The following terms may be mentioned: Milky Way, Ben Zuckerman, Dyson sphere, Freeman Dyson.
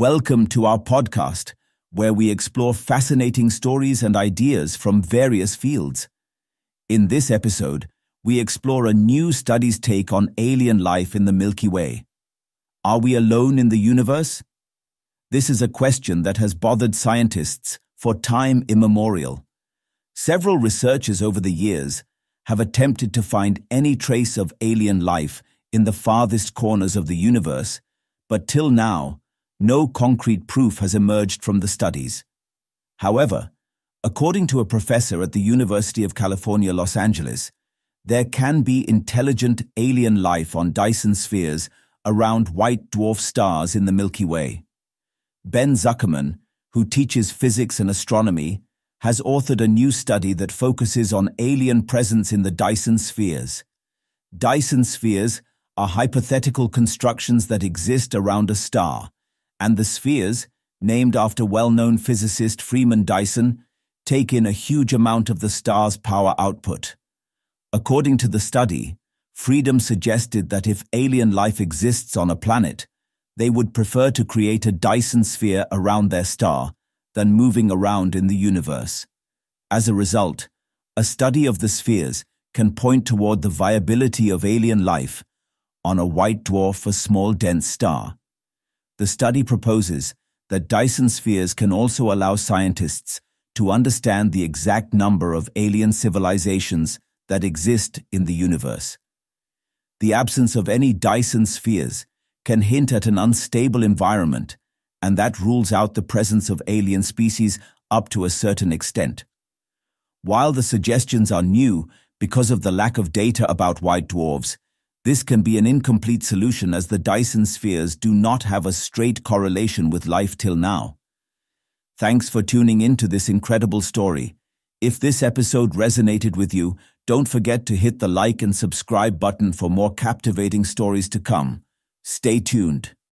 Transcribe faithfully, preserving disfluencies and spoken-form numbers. Welcome to our podcast, where we explore fascinating stories and ideas from various fields. In this episode, we explore a new study's take on alien life in the Milky Way. Are we alone in the universe? This is a question that has bothered scientists for time immemorial. Several researchers over the years have attempted to find any trace of alien life in the farthest corners of the universe, but till now, no concrete proof has emerged from the studies. However, according to a professor at the University of California, Los Angeles, there can be intelligent alien life on Dyson spheres around white dwarf stars in the Milky Way. Ben Zuckerman, who teaches physics and astronomy, has authored a new study that focuses on alien presence in the Dyson spheres. Dyson spheres are hypothetical constructions that exist around a star, and the spheres, named after well-known physicist Freeman Dyson, take in a huge amount of the star's power output. According to the study, Freedom suggested that if alien life exists on a planet, they would prefer to create a Dyson sphere around their star than moving around in the universe. As a result, a study of the spheres can point toward the viability of alien life on a white dwarf, a small dense star. The study proposes that Dyson spheres can also allow scientists to understand the exact number of alien civilizations that exist in the universe. The absence of any Dyson spheres can hint at an unstable environment, and that rules out the presence of alien species up to a certain extent. While the suggestions are new because of the lack of data about white dwarfs, this can be an incomplete solution, as the Dyson spheres do not have a straight correlation with life till now. Thanks for tuning in to this incredible story. If this episode resonated with you, don't forget to hit the like and subscribe button for more captivating stories to come. Stay tuned.